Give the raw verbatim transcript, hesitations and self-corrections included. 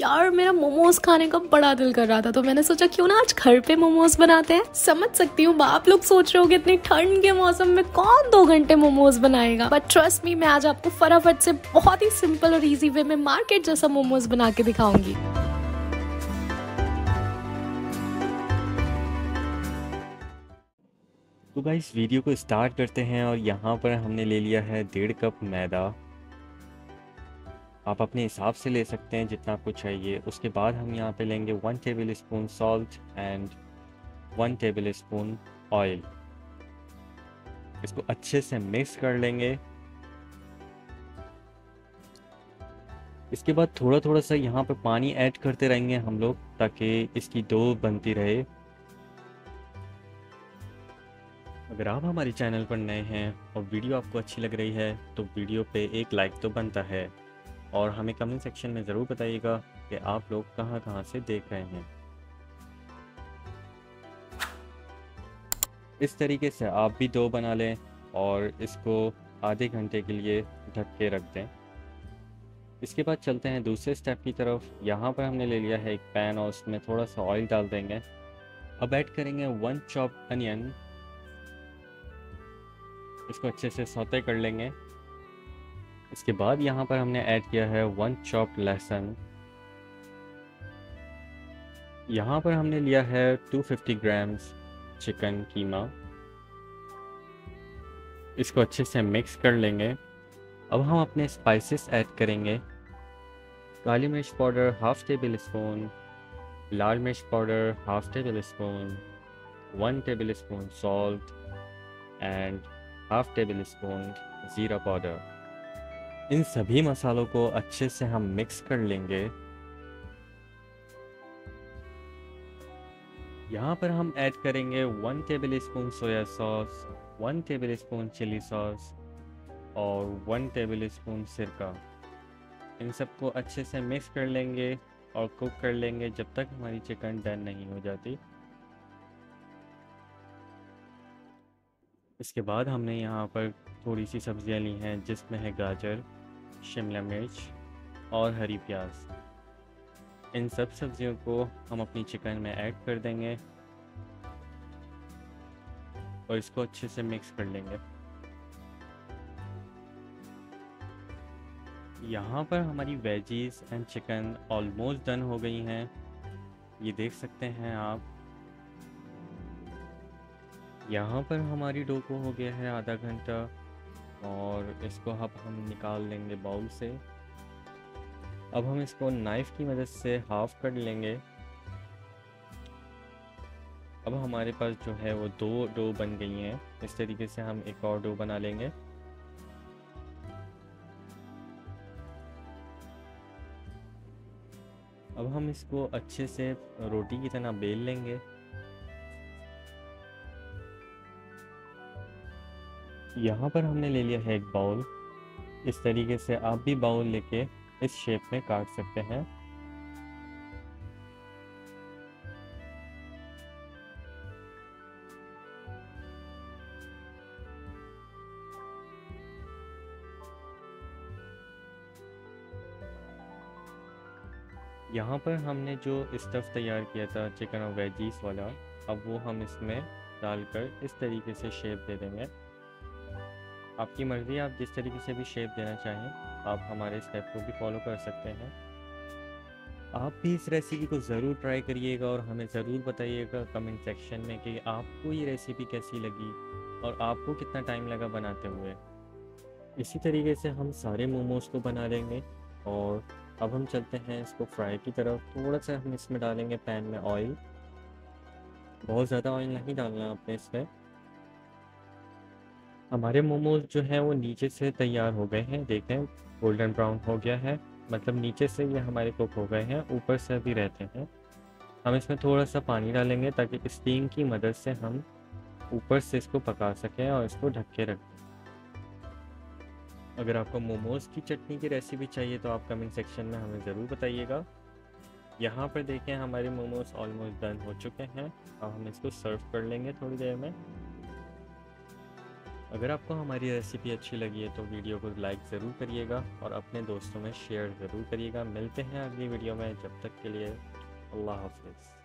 यार मेरा मोमोज खाने का बड़ा दिल कर रहा था, तो मैंने सोचा क्यों ना आज घर पे मोमोज बनाते हैं। समझ सकती हूँ आप लोग सोच रहे होंगे इतनी ठंड के मौसम में कौन दो घंटे मोमोज बनाएगा, बट ट्रस्ट मी मैं आज आपको फटाफट से बहुत ही सिंपल और इजी वे में मार्केट जैसा मोमोज बना के दिखाऊंगी। तो गाइस वीडियो को स्टार्ट करते हैं और यहाँ पर हमने ले लिया है डेढ़ कप मैदा। आप अपने हिसाब से ले सकते हैं जितना आपको चाहिए। उसके बाद हम यहाँ पे लेंगे one tablespoon salt and one tablespoon oil. इसको अच्छे से मिक्स कर लेंगे। इसके बाद थोड़ा थोड़ा सा यहाँ पे पानी ऐड करते रहेंगे हम लोग ताकि इसकी डो बनती रहे। अगर आप हमारे चैनल पर नए हैं और वीडियो आपको अच्छी लग रही है तो वीडियो पे एक लाइक तो बनता है और हमें कमेंट सेक्शन में ज़रूर बताइएगा कि आप लोग कहाँ कहाँ से देख रहे हैं। इस तरीके से आप भी डो बना लें और इसको आधे घंटे के लिए ढक के रख दें। इसके बाद चलते हैं दूसरे स्टेप की तरफ। यहाँ पर हमने ले लिया है एक पैन और उसमें थोड़ा सा ऑयल डाल देंगे। अब ऐड करेंगे वन चॉप अनियन। इसको अच्छे से सौते कर लेंगे। इसके बाद यहाँ पर हमने ऐड किया है वन चॉप्ड लहसुन। यहाँ पर हमने लिया है दो सौ पचास ग्राम्स चिकन कीमा। इसको अच्छे से मिक्स कर लेंगे। अब हम अपने स्पाइसेस ऐड करेंगे। काली मिर्च पाउडर हाफ टेबल स्पून, लाल मिर्च powder half tablespoon, one tablespoon salt and half tablespoon जीरा पाउडर। इन सभी मसालों को अच्छे से हम मिक्स कर लेंगे। यहाँ पर हम ऐड करेंगे one tablespoon soya sauce, one tablespoon chilli sauce और वन टेबल स्पून सिरका। इन सबको अच्छे से मिक्स कर लेंगे और कुक कर लेंगे जब तक हमारी चिकन डन नहीं हो जाती। इसके बाद हमने यहाँ पर थोड़ी सी सब्जियाँ ली हैं जिसमें है गाजर, शिमला मिर्च और हरी प्याज। इन सब सब्जियों को हम अपनी चिकन में ऐड कर देंगे और इसको अच्छे से मिक्स कर लेंगे। यहाँ पर हमारी veggies and chicken almost done हो गई हैं, ये देख सकते हैं आप। यहाँ पर हमारी डो को हो गया है आधा घंटा और इसको अब हम निकाल लेंगे बाउल से। अब हम इसको नाइफ़ की मदद से हाफ कट लेंगे। अब हमारे पास जो है वो दो डो बन गई हैं। इस तरीके से हम एक और डो बना लेंगे। अब हम इसको अच्छे से रोटी की तरह बेल लेंगे। यहाँ पर हमने ले लिया है एक बाउल। इस तरीके से आप भी बाउल लेके इस शेप में काट सकते हैं। यहाँ पर हमने जो स्टफ तैयार किया था चिकन और वेजीज वाला, अब वो हम इसमें डालकर इस तरीके से शेप दे देंगे। आपकी मर्ज़ी, आप जिस तरीके से भी शेप देना चाहें आप हमारे इस स्टेप को भी फॉलो कर सकते हैं। आप भी इस रेसिपी को ज़रूर ट्राई करिएगा और हमें ज़रूर बताइएगा कमेंट सेक्शन में कि आपको ये रेसिपी कैसी लगी और आपको कितना टाइम लगा बनाते हुए। इसी तरीके से हम सारे मोमोज़ को बना लेंगे और अब हम चलते हैं इसको फ्राई की तरफ। थोड़ा सा हम इसमें डालेंगे पैन में ऑयल, बहुत ज़्यादा ऑयल नहीं डालना आपने इसमें। हमारे मोमोज जो हैं वो नीचे से तैयार हो गए हैं, देखें गोल्डन ब्राउन हो गया है, मतलब नीचे से ये हमारे कुक हो गए हैं, ऊपर से अभी रहते हैं। हम इसमें थोड़ा सा पानी डालेंगे ताकि स्टीम की मदद से हम ऊपर से इसको पका सकें और इसको ढक के रखें। अगर आपको मोमोज़ की चटनी की रेसिपी चाहिए तो आप कमेंट सेक्शन में हमें ज़रूर बताइएगा। यहाँ पर देखें हमारे मोमोज़ ऑलमोस्ट डन हो चुके हैं। अब हम इसको सर्व कर लेंगे थोड़ी देर में। अगर आपको हमारी रेसिपी अच्छी लगी है तो वीडियो को लाइक ज़रूर करिएगा और अपने दोस्तों में शेयर ज़रूर करिएगा। मिलते हैं अगली वीडियो में, जब तक के लिए अल्लाह हाफ़िज़।